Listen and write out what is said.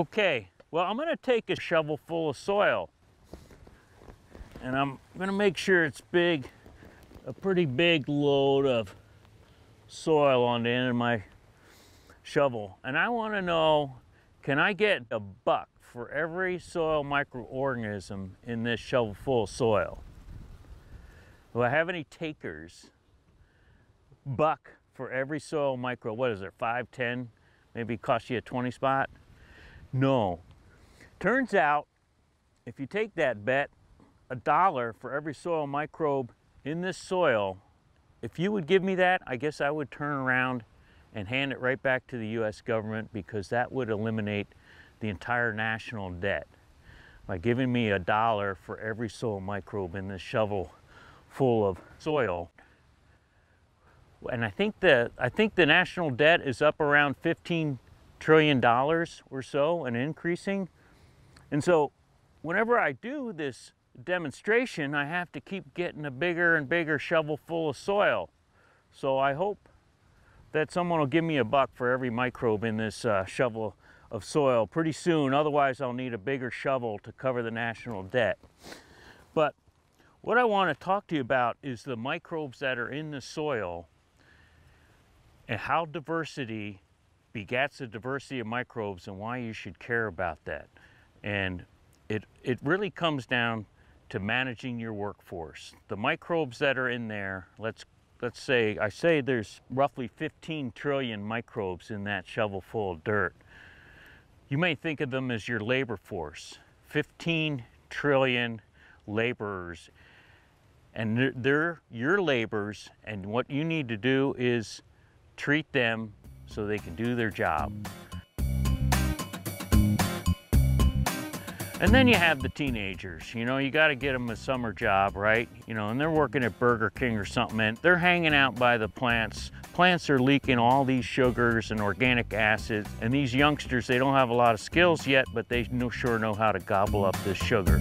Okay, well, I'm gonna take a shovel full of soil and I'm gonna make sure it's big, a pretty big load of soil on the end of my shovel. And I wanna know, can I get a buck for every soil microorganism in this shovel full of soil? Do I have any takers? Buck for every soil micro, what is it, 5, 10? Maybe cost you a 20 spot? No. Turns out, if you take that bet, $1 for every soil microbe in this soil, if you would give me that, I guess I would turn around and hand it right back to the US government, because that would eliminate the entire national debt by giving me $1 for every soil microbe in this shovel full of soil. And I think the national debt is up around $15 trillion or so and increasing. And so whenever I do this demonstration, I have to keep getting a bigger and bigger shovel full of soil. So I hope that someone will give me a buck for every microbe in this shovel of soil pretty soon. Otherwise, I'll need a bigger shovel to cover the national debt. But what I want to talk to you about is the microbes that are in the soil and how diversity begats a diversity of microbes and why you should care about that. And it really comes down to managing your workforce. The microbes that are in there, let's say, I say there's roughly 15 trillion microbes in that shovel full of dirt. You may think of them as your labor force, 15 trillion laborers. And they're your laborers, and what you need to do is treat them so they can do their job. And then you have the teenagers, you know, you got to get them a summer job, right? You know, and they're working at Burger King or something, and they're hanging out by the plants. Plants are leaking all these sugars and organic acids, and these youngsters, they don't have a lot of skills yet, but they sure know how to gobble up this sugar.